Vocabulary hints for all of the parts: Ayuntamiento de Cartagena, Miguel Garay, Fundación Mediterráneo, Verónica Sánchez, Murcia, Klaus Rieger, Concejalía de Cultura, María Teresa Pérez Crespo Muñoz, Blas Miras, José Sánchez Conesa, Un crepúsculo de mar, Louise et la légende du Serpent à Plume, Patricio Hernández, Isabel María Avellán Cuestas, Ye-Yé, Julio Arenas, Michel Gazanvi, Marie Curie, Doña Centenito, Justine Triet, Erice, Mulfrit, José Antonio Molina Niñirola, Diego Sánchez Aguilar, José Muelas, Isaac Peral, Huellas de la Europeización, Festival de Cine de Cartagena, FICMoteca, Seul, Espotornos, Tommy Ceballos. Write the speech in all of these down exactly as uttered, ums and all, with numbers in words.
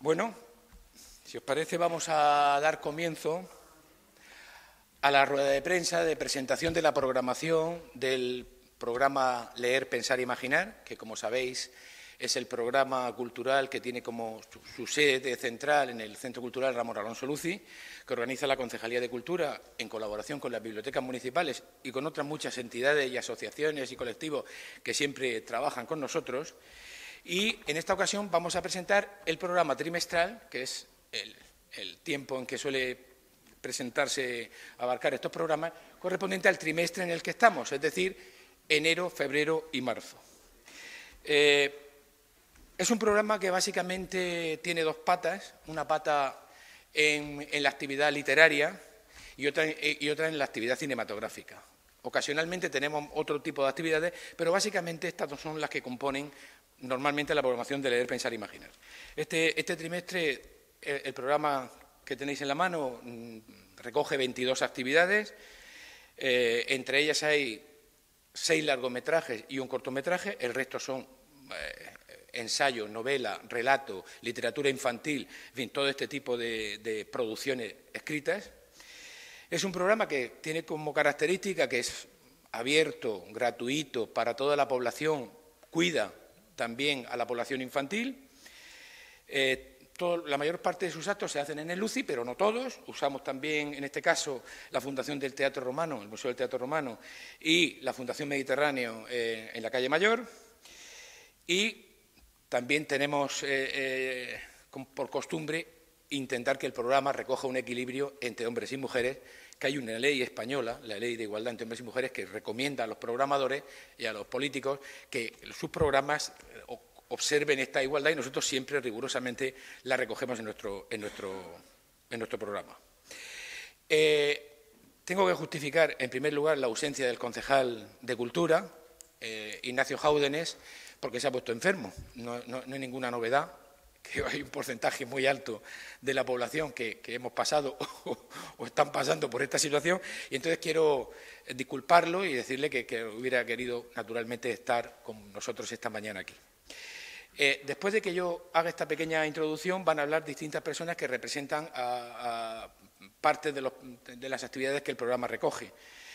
Bueno, si os parece vamos a dar comienzo a la rueda de prensa de presentación de la programación del programa Leer, Pensar e Imaginar, que como sabéis es el programa cultural que tiene como su, su sede central en el Centro Cultural Ramón Alonso Luzzy, que organiza la Concejalía de Cultura en colaboración con las bibliotecas municipales y con otras muchas entidades y asociaciones y colectivos que siempre trabajan con nosotros. Y en esta ocasión vamos a presentar el programa trimestral, que es el, el tiempo en que suele presentarse, abarcar estos programas, correspondiente al trimestre en el que estamos, es decir, enero, febrero y marzo. Eh, Es un programa que básicamente tiene dos patas, una pata en, en la actividad literaria y otra, y otra en la actividad cinematográfica. Ocasionalmente tenemos otro tipo de actividades, pero básicamente estas dos son las que componen normalmente la programación de Leer, Pensar e Imaginar. Este, este trimestre el, el programa que tenéis en la mano recoge veintidós actividades, eh, entre ellas hay seis largometrajes y un cortometraje, el resto son Eh, ensayo, novela, relato, literatura infantil, en fin, todo este tipo de, de producciones escritas. Es un programa que tiene como característica que es abierto, gratuito, para toda la población, cuida también a la población infantil. Eh, todo, la mayor parte de sus actos se hacen en el Luzzy, pero no todos. Usamos también, en este caso, la Fundación del Teatro Romano, el Museo del Teatro Romano, y la Fundación Mediterráneo eh, en la calle Mayor. Y también tenemos eh, eh, por costumbre intentar que el programa recoja un equilibrio entre hombres y mujeres, que hay una ley española, la Ley de Igualdad entre Hombres y Mujeres, que recomienda a los programadores y a los políticos que sus programas observen esta igualdad y nosotros siempre rigurosamente la recogemos en nuestro, en nuestro, en nuestro programa. Eh, tengo que justificar, en primer lugar, la ausencia del concejal de Cultura, eh, Ignacio Jaúdenes, porque se ha puesto enfermo. No, no, no hay ninguna novedad, que hay un porcentaje muy alto de la población que, que hemos pasado o, o están pasando por esta situación, y entonces quiero disculparlo y decirle que, que hubiera querido, naturalmente, estar con nosotros esta mañana aquí. Eh, después de que yo haga esta pequeña introducción, van a hablar distintas personas que representan a, a parte de, los, de las actividades que el programa recoge.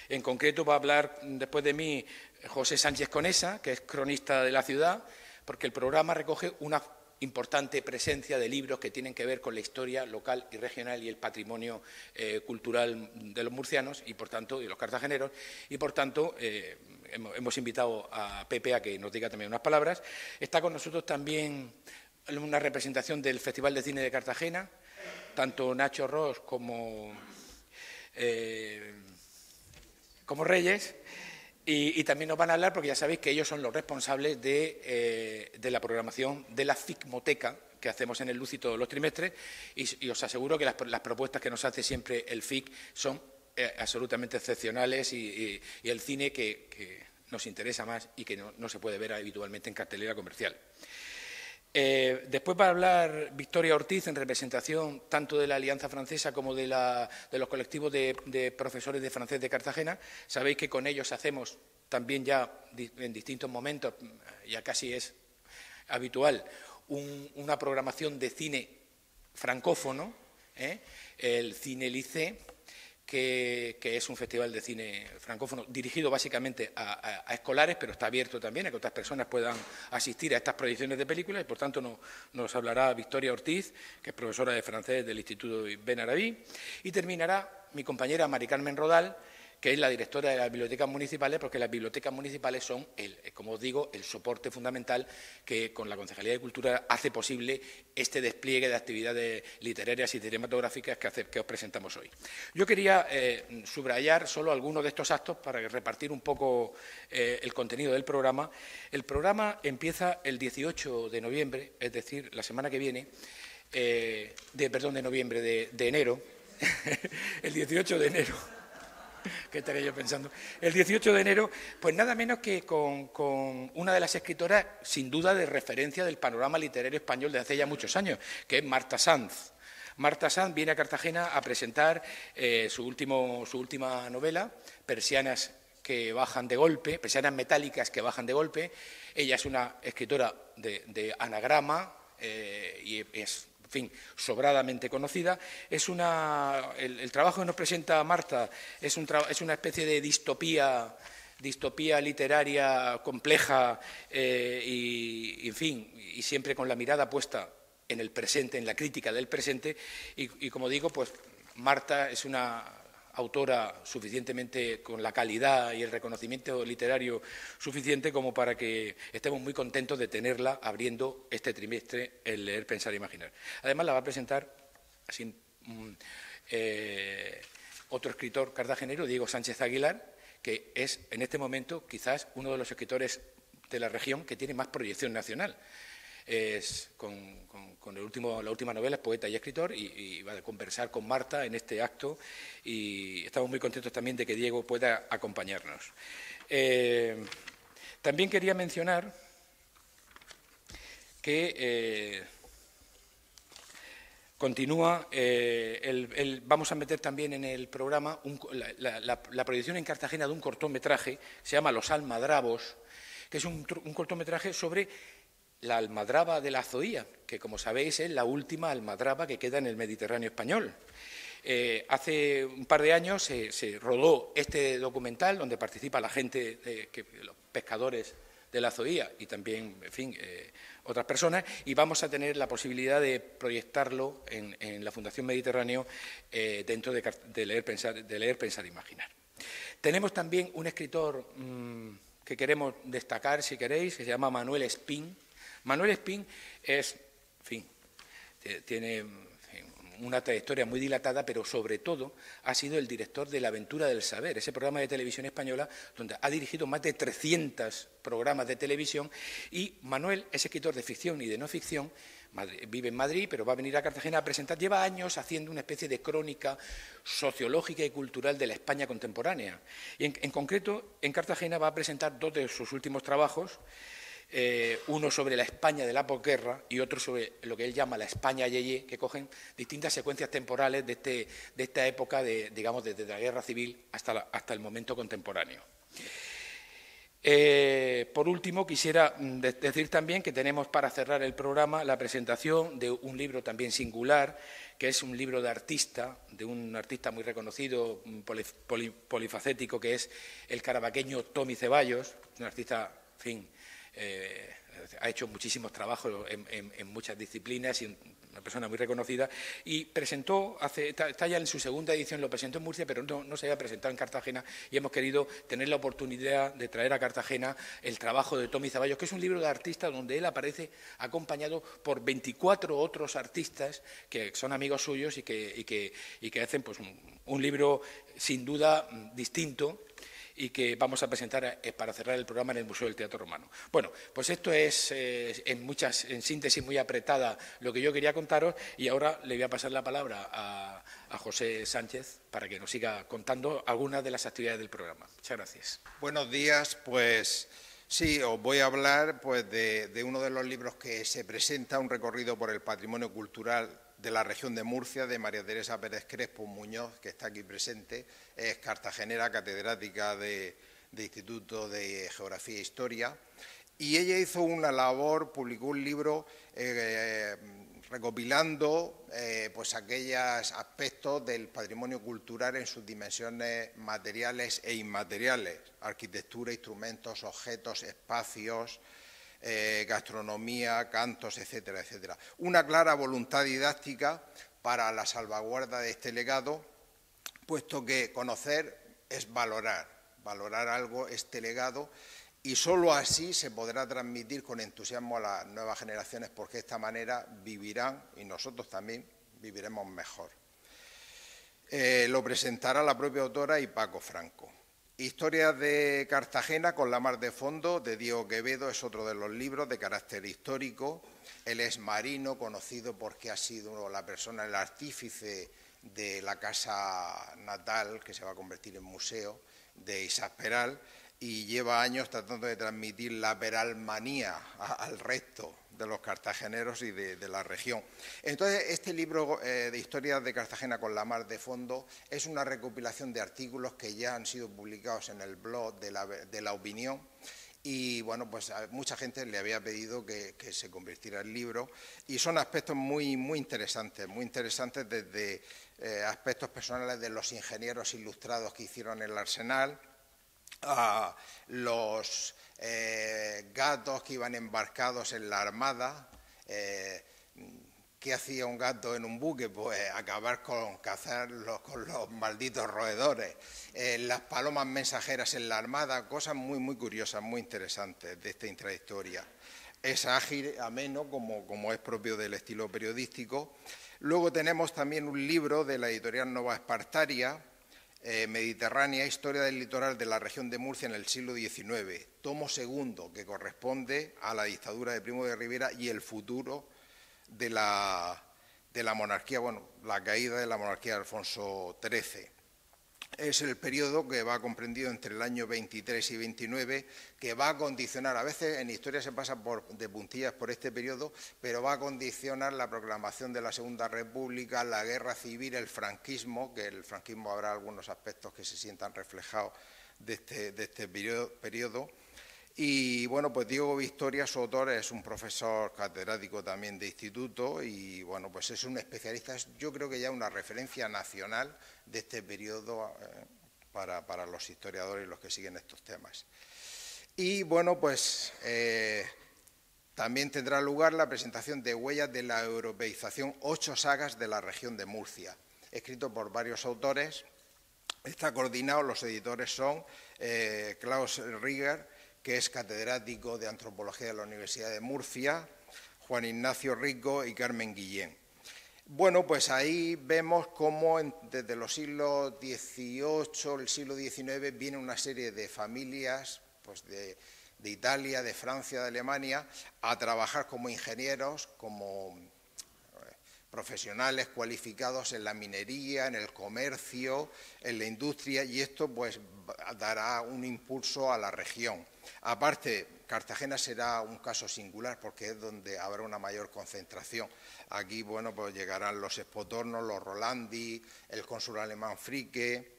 En concreto va a hablar después de mí José Sánchez Conesa, que es cronista de la ciudad, porque el programa recoge una importante presencia de libros que tienen que ver con la historia local y regional y el patrimonio eh, cultural de los murcianos y, por tanto, de los cartageneros. Y, por tanto, eh, hemos, hemos invitado a Pepe a que nos diga también unas palabras. Está con nosotros también una representación del Festival de Cine de Cartagena, tanto Nacho Ros como Eh, como Reyes, y, y también nos van a hablar, porque ya sabéis que ellos son los responsables de, eh, de la programación de la FICMoteca, que hacemos en el Luzzy todos los trimestres, y, y os aseguro que las, las propuestas que nos hace siempre el F I C son eh, absolutamente excepcionales, y, y, y el cine que, que nos interesa más y que no, no se puede ver habitualmente en cartelera comercial. Eh, después va a hablar Victoria Ortiz en representación tanto de la Alianza Francesa como de, la, de los colectivos de, de profesores de francés de Cartagena. Sabéis que con ellos hacemos también ya en distintos momentos, ya casi es habitual, un, una programación de cine francófono, ¿eh? El Ciné-Lycée, que, que es un festival de cine francófono dirigido básicamente a, a, a escolares, pero está abierto también a que otras personas puedan asistir a estas proyecciones de películas, y por tanto no, nos hablará Victoria Ortiz, que es profesora de francés del Instituto Ben Arabí, y terminará mi compañera Mari Carmen Rodal, que es la directora de las bibliotecas municipales, porque las bibliotecas municipales son, el, como os digo, el soporte fundamental que con la Concejalía de Cultura hace posible este despliegue de actividades literarias y cinematográficas que, hace, que os presentamos hoy. Yo quería eh, subrayar solo algunos de estos actos para repartir un poco eh, el contenido del programa. El programa empieza el dieciocho de noviembre, es decir, la semana que viene, eh, de, perdón, de noviembre, de, de enero, el dieciocho de enero. ¿Qué estaré yo pensando? El dieciocho de enero, pues nada menos que con, con una de las escritoras, sin duda, de referencia del panorama literario español desde hace ya muchos años, que es Marta Sanz. Marta Sanz viene a Cartagena a presentar eh, su, último, su última novela, Persianas que bajan de golpe, Persianas metálicas que bajan de golpe. Ella es una escritora de, de Anagrama eh, y es fin, sobradamente conocida. Es una, el, el trabajo que nos presenta Marta es, un tra, es una especie de distopía, distopía literaria compleja eh, y, y, en fin, y siempre con la mirada puesta en el presente, en la crítica del presente. Y, y como digo, pues Marta es una autora suficientemente con la calidad y el reconocimiento literario suficiente como para que estemos muy contentos de tenerla abriendo este trimestre el Leer, Pensar e Imaginar. Además, la va a presentar sin, eh, otro escritor cartagenero, Diego Sánchez Aguilar, que es en este momento quizás uno de los escritores de la región que tiene más proyección nacional. Es, con con, con el último, la última novela, es poeta y escritor, y, y va a conversar con Marta en este acto, y estamos muy contentos también de que Diego pueda acompañarnos. Eh, también quería mencionar que eh, continúa, eh, el, el, vamos a meter también en el programa un, la, la, la proyección en Cartagena de un cortometraje, se llama Los Almadravos, que es un, un cortometraje sobre la almadraba de la Zoía, que, como sabéis, es la última almadraba que queda en el Mediterráneo español. Eh, hace un par de años se, se rodó este documental donde participa la gente, eh, que, los pescadores de la Zoía y también, en fin, eh, otras personas, y vamos a tener la posibilidad de proyectarlo en, en la Fundación Mediterráneo eh, dentro de, de, leer, pensar, de Leer, Pensar e Imaginar. Tenemos también un escritor mmm, que queremos destacar, si queréis, que se llama Manuel Espín. Manuel Espín es, en fin, tiene una trayectoria muy dilatada, pero sobre todo ha sido el director de La Aventura del Saber, ese programa de televisión española donde ha dirigido más de trescientos programas de televisión. Y Manuel es escritor de ficción y de no ficción, Madrid, vive en Madrid, pero va a venir a Cartagena a presentar. Lleva años haciendo una especie de crónica sociológica y cultural de la España contemporánea. Y en, en concreto, en Cartagena va a presentar dos de sus últimos trabajos. Eh, uno sobre la España de la posguerra y otro sobre lo que él llama la España yeye, que cogen distintas secuencias temporales de, este, de esta época, de, digamos, desde la guerra civil hasta, la, hasta el momento contemporáneo. Eh, por último, quisiera de decir también que tenemos, para cerrar el programa, la presentación de un libro también singular, que es un libro de artista, de un artista muy reconocido, poli poli polifacético, que es el carabaqueño Tommy Ceballos, un artista, en fin, Eh, ha hecho muchísimos trabajos en, en, en muchas disciplinas y una persona muy reconocida, y presentó, hace, está, está ya en su segunda edición, lo presentó en Murcia, pero no, no se había presentado en Cartagena, y hemos querido tener la oportunidad de traer a Cartagena el trabajo de Tommy Ceballos, que es un libro de artista donde él aparece acompañado por veinticuatro otros artistas que son amigos suyos y que, y que, y que hacen, pues, un, un libro sin duda distinto, y que vamos a presentar para cerrar el programa en el Museo del Teatro Romano. Bueno, pues esto es, eh, en muchas, en síntesis muy apretada, lo que yo quería contaros, y ahora le voy a pasar la palabra a, a José Sánchez para que nos siga contando algunas de las actividades del programa. Muchas gracias. Buenos días. Pues sí, os voy a hablar, pues, de, de uno de los libros que se presenta, un recorrido por el patrimonio cultural de la región de Murcia, de María Teresa Pérez Crespo Muñoz, que está aquí presente, es cartagenera, catedrática de, de Instituto de Geografía e Historia, y ella hizo una labor, publicó un libro eh, recopilando eh, pues aquellos aspectos del patrimonio cultural en sus dimensiones materiales e inmateriales: arquitectura, instrumentos, objetos, espacios, Eh, gastronomía, cantos, etcétera, etcétera. Una clara voluntad didáctica para la salvaguarda de este legado, puesto que conocer es valorar, valorar algo, este legado, y solo así se podrá transmitir con entusiasmo a las nuevas generaciones, porque de esta manera vivirán, y nosotros también viviremos mejor. Eh, lo presentará la propia autora y Paco Franco. Historias de Cartagena con la mar de fondo, de Diego Quevedo, es otro de los libros de carácter histórico. Él es marino, conocido porque ha sido la persona, el artífice de la casa natal, que se va a convertir en museo, de Isaac Peral, y lleva años tratando de transmitir la peralmanía a, al resto de los cartageneros y de, de la región. Entonces, este libro eh, de Historias de Cartagena con la mar de fondo es una recopilación de artículos que ya han sido publicados en el blog de La, de la Opinión, y bueno, pues a mucha gente le había pedido que, que se convirtiera en libro, y son aspectos muy, muy interesantes, muy interesantes desde eh, aspectos personales de los ingenieros ilustrados que hicieron el arsenal, a los eh, gatos que iban embarcados en la armada. eh, ¿Qué hacía un gato en un buque? Pues acabar con cazar los, con los malditos roedores. Eh, las palomas mensajeras en la armada, cosas muy, muy curiosas, muy interesantes de esta intrahistoria. Es ágil, ameno, como, como es propio del estilo periodístico. Luego tenemos también un libro de la editorial Nova Espartaria, eh, Mediterránea, Historia del Litoral de la Región de Murcia en el siglo diecinueve, tomo segundo, que corresponde a la dictadura de Primo de Rivera y el futuro de la, de la monarquía, bueno, la caída de la monarquía de Alfonso trece. Es el periodo que va comprendido entre el año veintitrés y veintinueve, que va a condicionar, a veces en historia se pasa por, de puntillas por este periodo, pero va a condicionar la proclamación de la Segunda República, la guerra civil, el franquismo, que el franquismo habrá algunos aspectos que se sientan reflejados de este, de este periodo, periodo. Y bueno, pues Diego Victoria, su autor, es un profesor catedrático también de instituto y bueno, pues es un especialista, es, yo creo que ya una referencia nacional de este periodo eh, para, para los historiadores y los que siguen estos temas. Y bueno, pues eh, también tendrá lugar la presentación de Huellas de la Europeización, ocho sagas de la región de Murcia, escrito por varios autores. Está coordinado, los editores son eh, Klaus Rieger, que es catedrático de Antropología de la Universidad de Murcia, Juan Ignacio Rico y Carmen Guillén. Bueno, pues ahí vemos cómo en, desde los siglos dieciocho, el siglo diecinueve, viene una serie de familias pues de, de Italia, de Francia, de Alemania, a trabajar como ingenieros, como profesionales cualificados en la minería, en el comercio, en la industria, y esto pues dará un impulso a la región. Aparte, Cartagena será un caso singular porque es donde habrá una mayor concentración. Aquí, bueno, pues llegarán los Espotornos, los Rolandi, el cónsul alemán Fricke,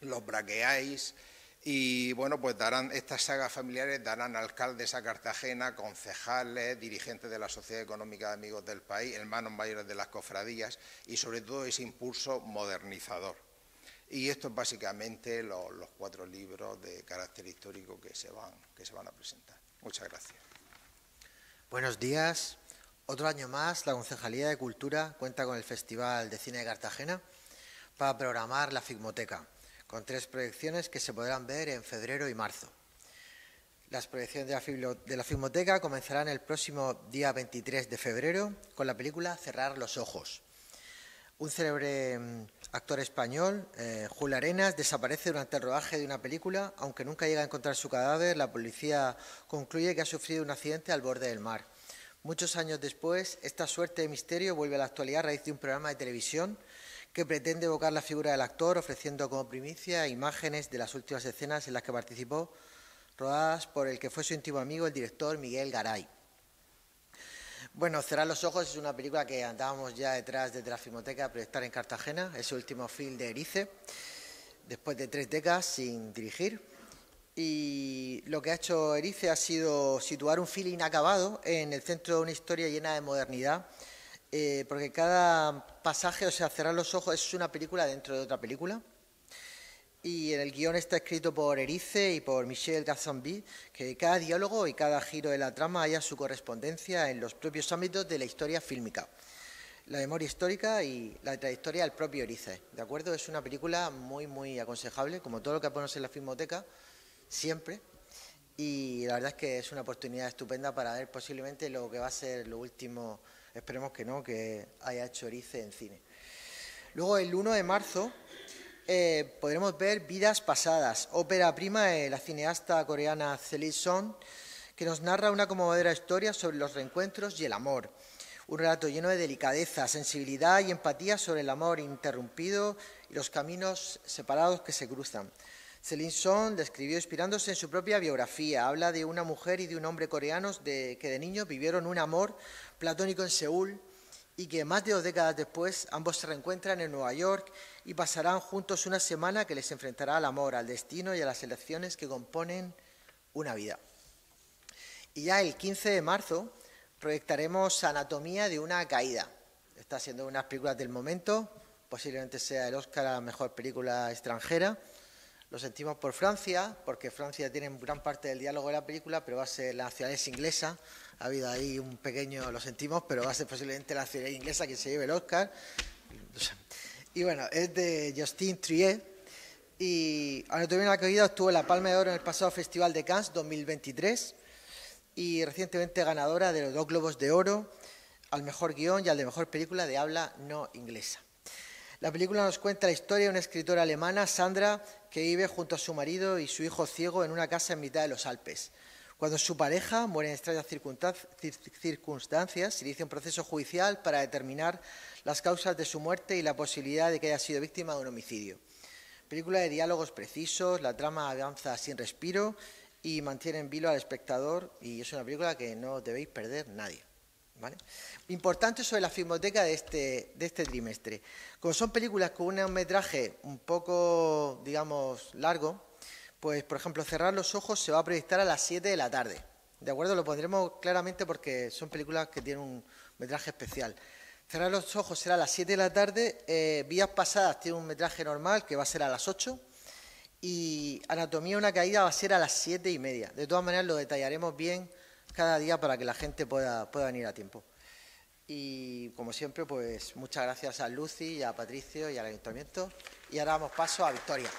los Braqueais. Y bueno, pues darán, estas sagas familiares darán alcaldes a Cartagena, concejales, dirigentes de la Sociedad Económica de Amigos del País, hermanos mayores de las cofradías y sobre todo ese impulso modernizador. Y esto es básicamente lo, los cuatro libros de carácter histórico que se van, que se van a presentar. Muchas gracias. Buenos días. Otro año más, la Concejalía de Cultura cuenta con el Festival de Cine de Cartagena para programar la FICMoteca, con tres proyecciones que se podrán ver en febrero y marzo. Las proyecciones de la FICMoteca comenzarán el próximo día veintitrés de febrero con la película Cerrar los ojos. Un célebre actor español, eh, Julio Arenas, desaparece durante el rodaje de una película. Aunque nunca llega a encontrar su cadáver, la policía concluye que ha sufrido un accidente al borde del mar. Muchos años después, esta suerte de misterio vuelve a la actualidad a raíz de un programa de televisión que pretende evocar la figura del actor, ofreciendo como primicia imágenes de las últimas escenas en las que participó, rodadas por el que fue su íntimo amigo, el director Miguel Garay. Bueno, Cerrar los ojos es una película que andábamos ya detrás desde la FICMoteca a proyectar en Cartagena, es su último film de Erice, después de tres décadas sin dirigir. Y lo que ha hecho Erice ha sido situar un film inacabado en el centro de una historia llena de modernidad, Eh, porque cada pasaje, o sea, Cerrar los ojos, es una película dentro de otra película. Y el guión está escrito por Erice y por Michel Gazanvi, que cada diálogo y cada giro de la trama haya su correspondencia en los propios ámbitos de la historia fílmica, la memoria histórica y la trayectoria del propio Erice. ¿De acuerdo? Es una película muy, muy aconsejable, como todo lo que ponemos en la FICMoteca, siempre. Y la verdad es que es una oportunidad estupenda para ver posiblemente lo que va a ser lo último. Esperemos que no, que haya hecho Erice en cine. Luego, el uno de marzo, eh, podremos ver Vidas Pasadas, ópera prima de la cineasta coreana Celine Song, que nos narra una conmovedora historia sobre los reencuentros y el amor. Un relato lleno de delicadeza, sensibilidad y empatía sobre el amor interrumpido y los caminos separados que se cruzan. Celine Song la escribió inspirándose en su propia biografía. Habla de una mujer y de un hombre coreanos de, que de niños vivieron un amor platónico en Seúl y que más de dos décadas después ambos se reencuentran en Nueva York y pasarán juntos una semana que les enfrentará al amor, al destino y a las elecciones que componen una vida. Y ya el quince de marzo proyectaremos Anatomía de una caída. Está siendo unas películas del momento, posiblemente sea el Oscar a la mejor película extranjera. Lo sentimos por Francia, porque Francia tiene gran parte del diálogo de la película, pero va a ser la nacionalidad inglesa. Ha habido ahí un pequeño, lo sentimos, pero va a ser posiblemente la nacionalidad inglesa quien se lleve el Oscar. Y bueno, es de Justine Triet. Y Anatomía de una caída obtuvo la Palma de Oro en el pasado Festival de Cannes dos mil veintitrés y recientemente ganadora de los dos Globos de Oro al mejor guión y al de mejor película de habla no inglesa. La película nos cuenta la historia de una escritora alemana, Sandra, que vive junto a su marido y su hijo ciego en una casa en mitad de los Alpes. Cuando su pareja muere en extrañas circunstancias, se inicia un proceso judicial para determinar las causas de su muerte y la posibilidad de que haya sido víctima de un homicidio. Película de diálogos precisos, la trama avanza sin respiro y mantiene en vilo al espectador, y es una película que no debéis perder nadie, ¿vale? Importante sobre la filmoteca de este, de este trimestre. Como son películas con un metraje un poco, digamos, largo, pues, por ejemplo, Cerrar los ojos se va a proyectar a las siete de la tarde. ¿De acuerdo? Lo pondremos claramente porque son películas que tienen un metraje especial. Cerrar los ojos será a las siete de la tarde. Eh, Vidas Pasadas tiene un metraje normal que va a ser a las ocho. Y Anatomía de una caída va a ser a las siete y media. De todas maneras, lo detallaremos bien cada día para que la gente pueda, pueda venir a tiempo. Y, como siempre, pues muchas gracias a Luzzy y a Patricio y al Ayuntamiento. Y ahora damos paso a Victoria.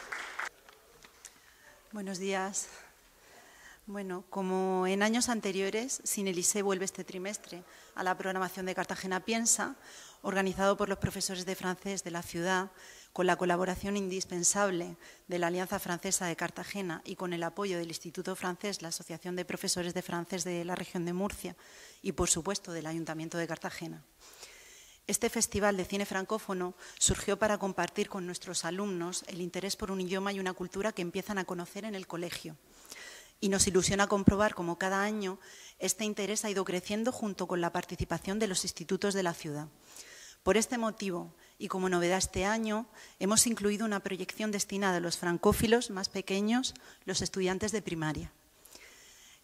Buenos días. Bueno, como en años anteriores, Ciné-Lycée vuelve este trimestre a la programación de Cartagena Piensa, organizado por los profesores de francés de la ciudad, con la colaboración indispensable de la Alianza Francesa de Cartagena y con el apoyo del Instituto Francés, la Asociación de Profesores de Francés de la Región de Murcia y, por supuesto, del Ayuntamiento de Cartagena. Este festival de cine francófono surgió para compartir con nuestros alumnos el interés por un idioma y una cultura que empiezan a conocer en el colegio. Y nos ilusiona comprobar cómo cada año este interés ha ido creciendo junto con la participación de los institutos de la ciudad. Por este motivo, y como novedad este año, hemos incluido una proyección destinada a los francófilos más pequeños, los estudiantes de primaria.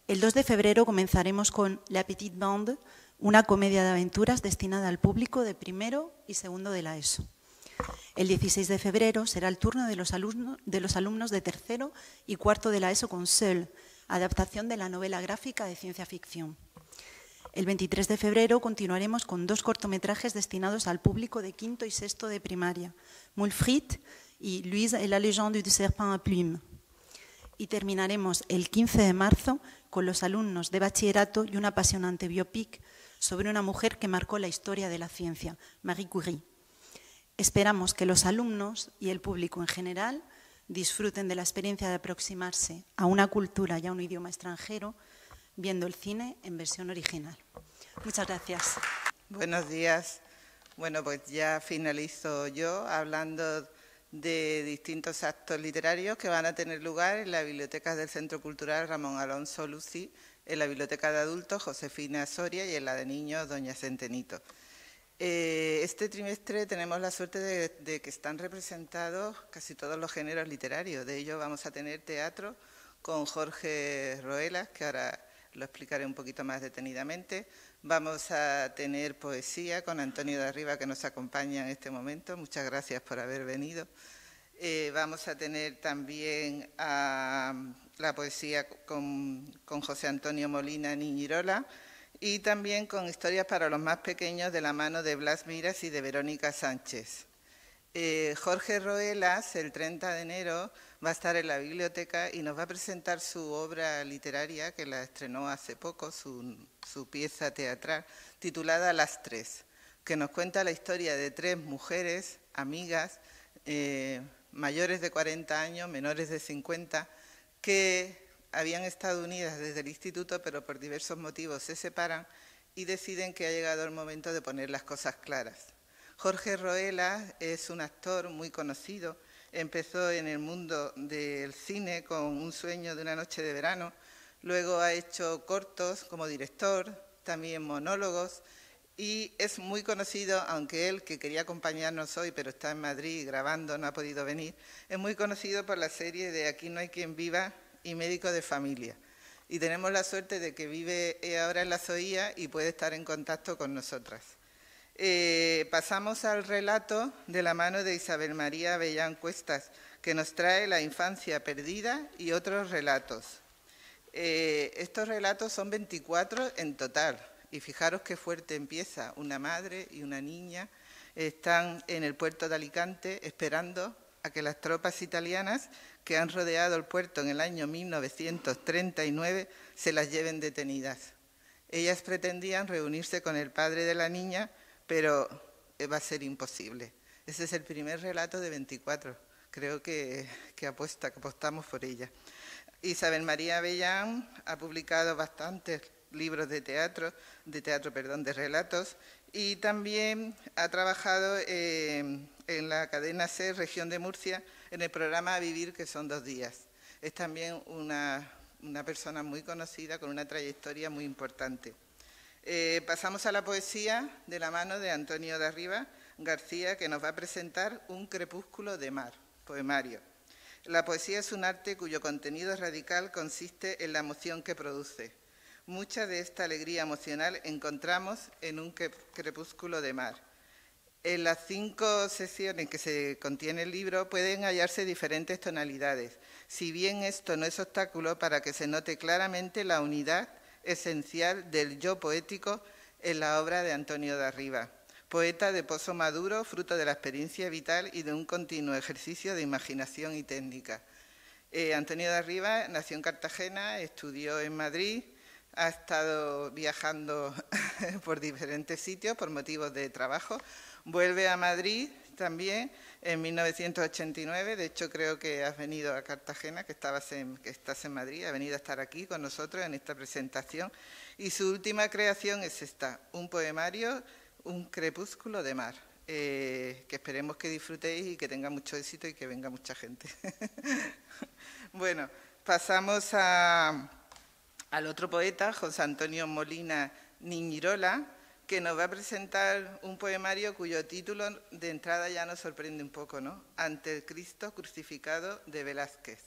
El dos de febrero comenzaremos con La Petite Bande, una comedia de aventuras destinada al público de primero y segundo de la ESO. El dieciséis de febrero será el turno de los alumnos de, los alumnos de tercero y cuarto de la ESO con Seul, adaptación de la novela gráfica de ciencia ficción. El veintitrés de febrero continuaremos con dos cortometrajes destinados al público de quinto y sexto de primaria, Mulfrit y Louise et la légende du serpent à plume. Y terminaremos el quince de marzo con los alumnos de bachillerato y un apasionante biopic sobre una mujer que marcó la historia de la ciencia, Marie Curie. Esperamos que los alumnos y el público en general disfruten de la experiencia de aproximarse a una cultura y a un idioma extranjero viendo el cine en versión original. Muchas gracias. Buenos días. Bueno, pues ya finalizo yo hablando de distintos actos literarios que van a tener lugar en la biblioteca del Centro Cultural Ramón Alonso Luzzy, en la biblioteca de adultos Josefina Soria y en la de niños Doña Centenito. Eh, este trimestre tenemos la suerte de, de que están representados casi todos los géneros literarios. De ello vamos a tener teatro con Jorge Roelas, que ahora lo explicaré un poquito más detenidamente. Vamos a tener poesía con Antonio de Arriba, que nos acompaña en este momento. Muchas gracias por haber venido. Eh, vamos a tener también a, la poesía con, con José Antonio Molina Niñirola y también con historias para los más pequeños de la mano de Blas Miras y de Verónica Sánchez. Eh, Jorge Roelas, el treinta de enero, va a estar en la biblioteca y nos va a presentar su obra literaria, que la estrenó hace poco, su, su pieza teatral, titulada Las Tres, que nos cuenta la historia de tres mujeres, amigas, eh, mayores de cuarenta años, menores de cincuenta, que habían estado unidas desde el instituto, pero por diversos motivos se separan y deciden que ha llegado el momento de poner las cosas claras. Jorge Roelas es un actor muy conocido, empezó en el mundo del cine con Un sueño de una noche de verano, luego ha hecho cortos como director, también monólogos y es muy conocido, aunque él, que quería acompañarnos hoy pero está en Madrid grabando, no ha podido venir, es muy conocido por la serie de Aquí no hay quien viva y Médico de familia. y tenemos la suerte de que vive ahora en la Zoía y puede estar en contacto con nosotras. Eh, pasamos al relato de la mano de Isabel María Avellán Cuestas, que nos trae La infancia perdida y otros relatos. Eh, estos relatos son veinticuatro en total, y fijaros qué fuerte empieza. Una madre y una niña están en el puerto de Alicante esperando a que las tropas italianas que han rodeado el puerto en el año mil novecientos treinta y nueve se las lleven detenidas. Ellas pretendían reunirse con el padre de la niña, pero va a ser imposible. Ese es el primer relato de veinticuatro. Creo que, que, apuesta, que apostamos por ella. Isabel María Avellán ha publicado bastantes libros de teatro, de teatro, perdón, de relatos, y también ha trabajado eh, en la cadena C, Región de Murcia, en el programa A Vivir, que son dos días. Es también una, una persona muy conocida, con una trayectoria muy importante. Eh, pasamos a la poesía de la mano de Antonio de Arriba García, que nos va a presentar Un crepúsculo de mar, poemario. La poesía es un arte cuyo contenido radical consiste en la emoción que produce. Mucha de esta alegría emocional encontramos en Un crepúsculo de mar. En las cinco sesiones que se contiene el libro pueden hallarse diferentes tonalidades, si bien esto no es obstáculo para que se note claramente la unidad esencial del yo poético en la obra de Antonio de Arriba, poeta de pozo maduro, fruto de la experiencia vital y de un continuo ejercicio de imaginación y técnica. Eh, Antonio de Arriba nació en Cartagena, estudió en Madrid, ha estado viajando por diferentes sitios por motivos de trabajo. Vuelve a Madrid también en mil novecientos ochenta y nueve, de hecho creo que has venido a Cartagena, que, estabas en, que estás en Madrid, ha venido a estar aquí con nosotros en esta presentación. Y su última creación es esta, un poemario, Un crepúsculo de mar, eh, que esperemos que disfrutéis y que tenga mucho éxito y que venga mucha gente. Bueno, pasamos a... al otro poeta, José Antonio Molina Niñirola, que nos va a presentar un poemario cuyo título de entrada ya nos sorprende un poco, ¿no? Ante el Cristo crucificado de Velázquez.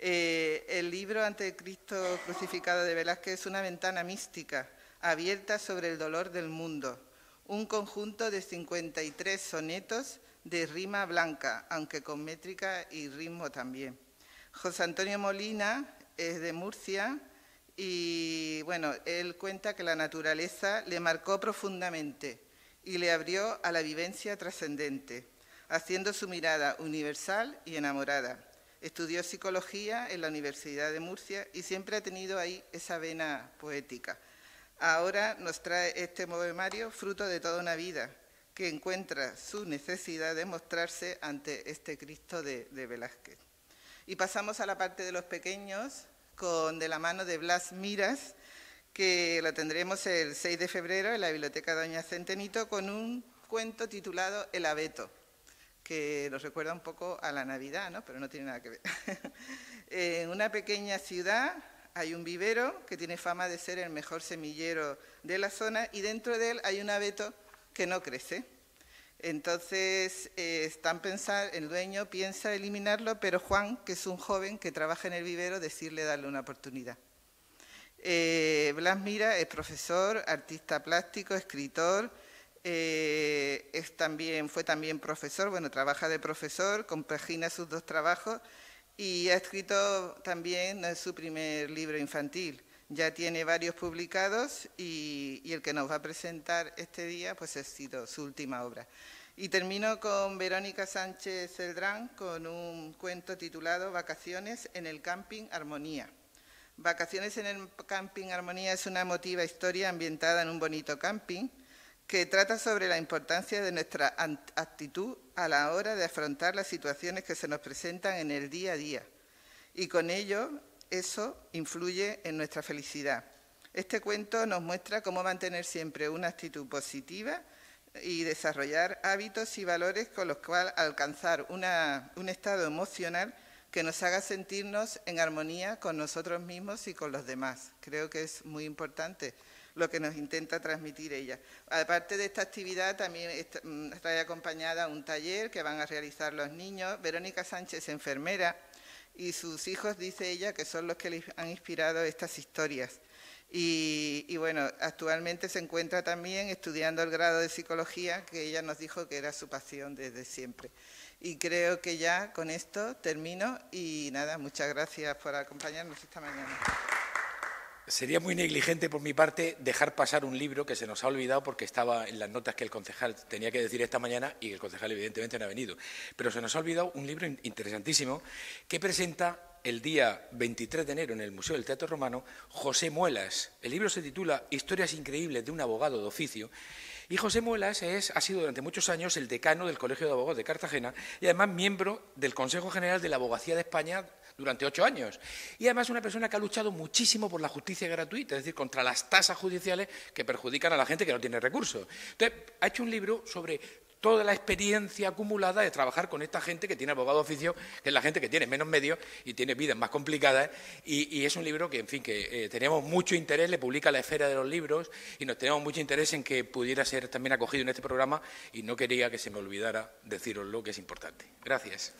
Eh, el libro Ante el Cristo crucificado de Velázquez es una ventana mística, abierta sobre el dolor del mundo, un conjunto de cincuenta y tres sonetos de rima blanca, aunque con métrica y ritmo también. José Antonio Molina es de Murcia. Y, bueno, él cuenta que la naturaleza le marcó profundamente y le abrió a la vivencia trascendente, haciendo su mirada universal y enamorada. Estudió psicología en la Universidad de Murcia y siempre ha tenido ahí esa vena poética. Ahora nos trae este poemario, fruto de toda una vida, que encuentra su necesidad de mostrarse ante este Cristo de, de Velázquez. Y pasamos a la parte de los pequeños, Con, de la mano de Blas Miras, que lo tendremos el seis de febrero en la Biblioteca Doña Centenito, con un cuento titulado El abeto, que nos recuerda un poco a la Navidad, ¿no? Pero no tiene nada que ver. En una pequeña ciudad hay un vivero que tiene fama de ser el mejor semillero de la zona y dentro de él hay un abeto que no crece. Entonces, eh, están pensar, el dueño piensa eliminarlo, pero Juan, que es un joven que trabaja en el vivero, decirle darle una oportunidad. Eh, Blas Mira es profesor, artista plástico, escritor, eh, es también, fue también profesor, bueno, trabaja de profesor, compagina sus dos trabajos y ha escrito también, no es su primer libro infantil. Ya tiene varios publicados y, y el que nos va a presentar este día pues ha sido su última obra. Y termino con Verónica Sánchez Celdrán con un cuento titulado Vacaciones en el Camping Armonía. Vacaciones en el Camping Armonía es una emotiva historia ambientada en un bonito camping que trata sobre la importancia de nuestra actitud a la hora de afrontar las situaciones que se nos presentan en el día a día y con ello eso influye en nuestra felicidad. Este cuento nos muestra cómo mantener siempre una actitud positiva y desarrollar hábitos y valores con los cuales alcanzar una, un estado emocional que nos haga sentirnos en armonía con nosotros mismos y con los demás. Creo que es muy importante lo que nos intenta transmitir ella. Aparte de esta actividad, también trae acompañada un taller que van a realizar los niños. Verónica Sánchez, enfermera, y sus hijos, dice ella, que son los que les han inspirado estas historias. Y, y bueno, actualmente se encuentra también estudiando el grado de psicología, que ella nos dijo que era su pasión desde siempre. Y creo que ya con esto termino y nada, muchas gracias por acompañarnos esta mañana. Sería muy negligente por mi parte dejar pasar un libro que se nos ha olvidado porque estaba en las notas que el concejal tenía que decir esta mañana y el concejal evidentemente no ha venido. Pero se nos ha olvidado un libro interesantísimo que presenta el día veintitrés de enero en el Museo del Teatro Romano José Muelas. El libro se titula Historias increíbles de un abogado de oficio. Y José Muelas es, ha sido durante muchos años el decano del Colegio de Abogados de Cartagena y además miembro del Consejo General de la Abogacía de España durante ocho años. Y además una persona que ha luchado muchísimo por la justicia gratuita, es decir, contra las tasas judiciales que perjudican a la gente que no tiene recursos. Entonces, ha hecho un libro sobre toda la experiencia acumulada de trabajar con esta gente que tiene abogado de oficio, que es la gente que tiene menos medios y tiene vidas más complicadas, y, y es un libro que, en fin, que eh, teníamos mucho interés, le publica La Esfera de los Libros, y nos teníamos mucho interés en que pudiera ser también acogido en este programa, y no quería que se me olvidara decíroslo, que es importante. Gracias.